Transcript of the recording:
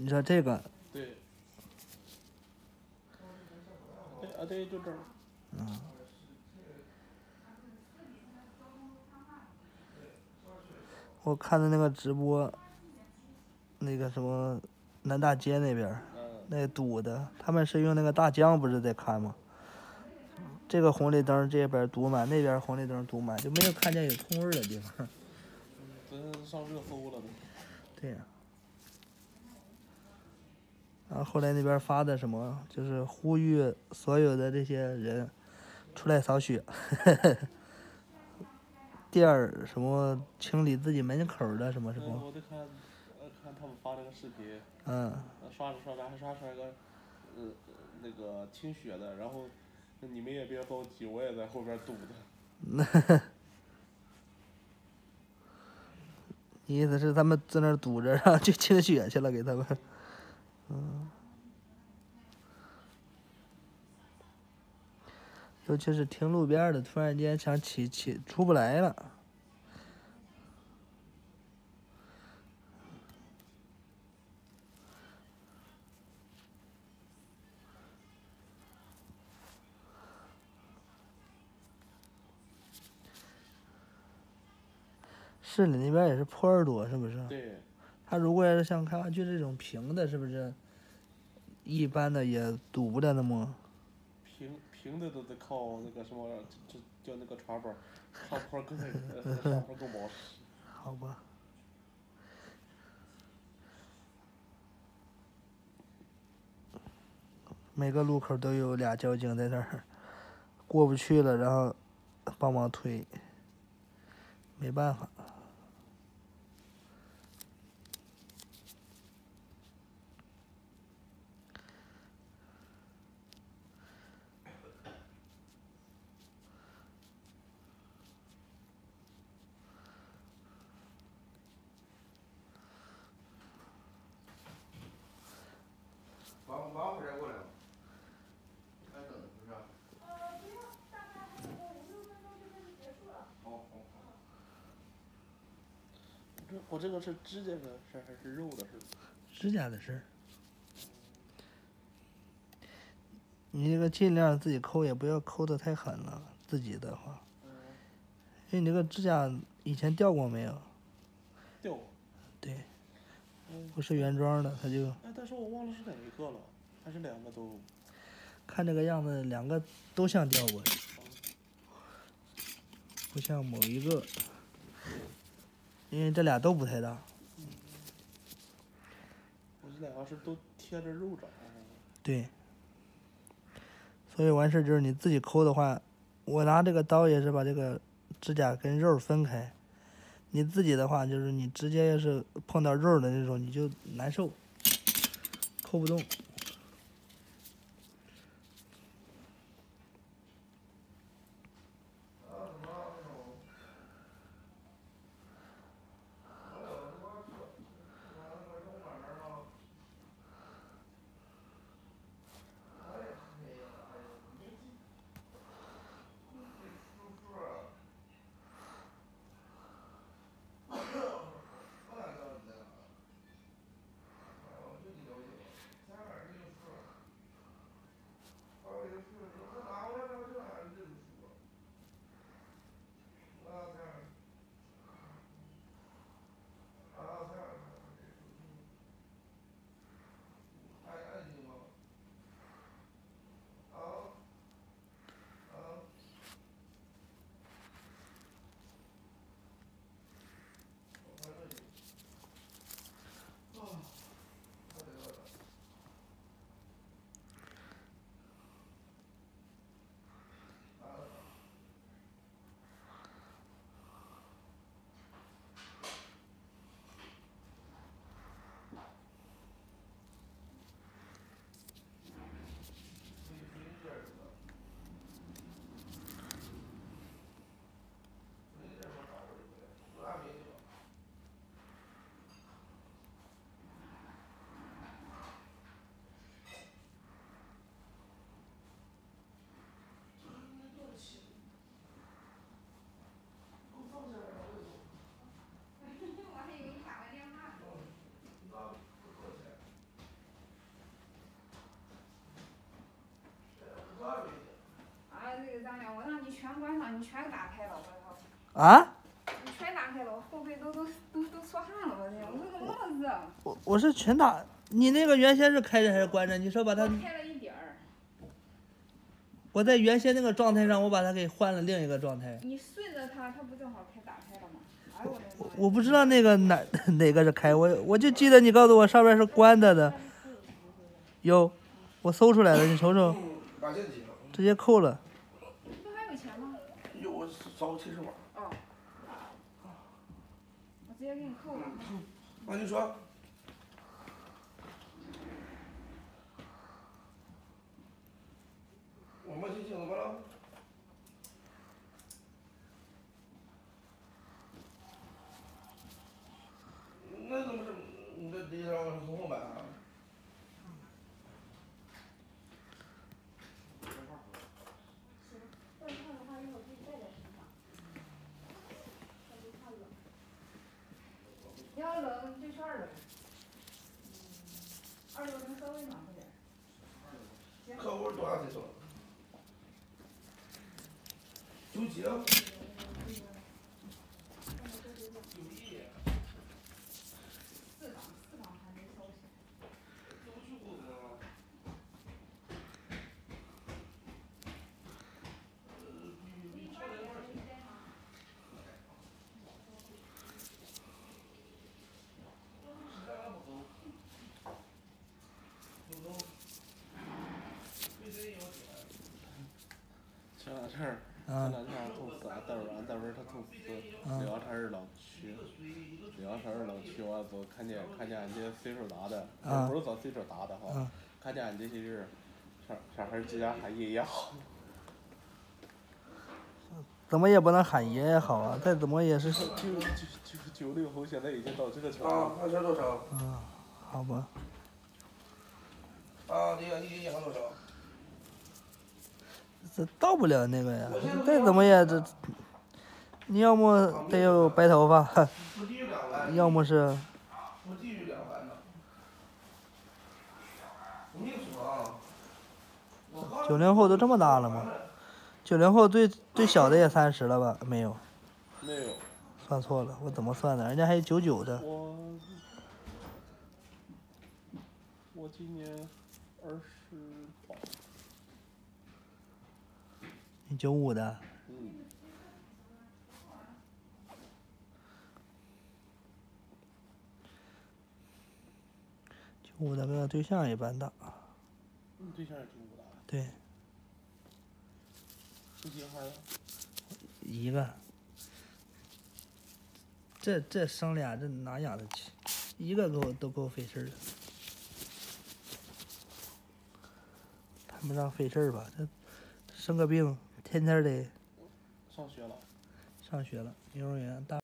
你说这个？对。对啊，对，就这儿。嗯。 我看的那个直播，那个什么南大街那边，那堵的，他们是用那个大疆不是在看吗？这个红绿灯这边堵满，那边红绿灯堵满，就没有看见有空位的地方。真上热搜了都。对呀。然后后来那边发的什么，就是呼吁所有的这些人出来扫雪。店儿什么清理自己门口的什么什么，我得看他们发这个视频，刷着刷着还刷出来个，那个清雪的，然后你们也别着急，我也在后边堵的。你意思是他们在那堵着，然后去清雪去了，给他们，嗯，尤其是停路边的，突然间想起出不来了。市里那边也是坡儿多，是不是？对。他如果要是像开发区这种平的，是不是一般的也堵不了那么？平。 平的都得靠那个什么，就叫那个船板，上坡更上坡更薄。好吧。每个路口都有俩交警在那儿，过不去了，然后帮忙推，没办法。 我这个是指甲的事还是肉的事？指甲的事。你这个尽量自己抠，也不要抠的太狠了。自己的话，因为你这个指甲以前掉过没有？掉过。对。不是原装的，它就。哎，但是我忘了是哪一个了，还是两个都？看这个样子，两个都像掉过，不像某一个。 因为这俩都不太大，我这俩要是都贴着肉长。对，所以完事就是你自己抠的话，我拿这个刀也是把这个指甲跟肉分开，你自己的话就是你直接要是碰到肉的那种你就难受，抠不动。啊？你全打开了，我后背都出汗了，我天，我怎么那么热？我是全打，你那个原先是开着还是关着？你说把它开了一点儿。我在原先那个状态上，我把它给换了另一个状态。你顺着它，它不正好开打开了吗？哎呦我的妈！我不知道那个哪个是开，我就记得你告诉我上面是关着的。有，我搜出来了，你瞅瞅。直接扣了。 找个汽水碗。哦。我直接给你扣了。那你说。我们去怎么了？那怎么是？你这第一张是红版啊？ 你要冷就去二楼，二楼能稍微暖和点。客户多大岁数？90？91。4档还没收拾。都去过吗？前两天儿，痛死俺大文他痛死，聊他二老区，完之后看见俺这岁数大的，不是咱岁数大的哈，看见俺这些人，小孩居然喊爷爷好，怎么也不能喊爷爷好啊，再怎么也是九零后，现在已经到这个程度了。那是多少？啊，好吧。啊，对呀，你养多少？ 这到不了那个呀，再怎么也这，你要么得有白头发，要么是。不低于2万呢。我跟你说啊，90后都这么大了吗？90后最小的也30了吧？没有。没有。算错了，我怎么算的？人家还有99的。我今年28。 你95的，95的跟对象一般大。你对象也95的？对。你几个孩子？一个。这生俩，这哪养得起？一个都够费事儿的，谈不上费事儿吧？这生个病。天天得上学了，上学了，幼儿园大。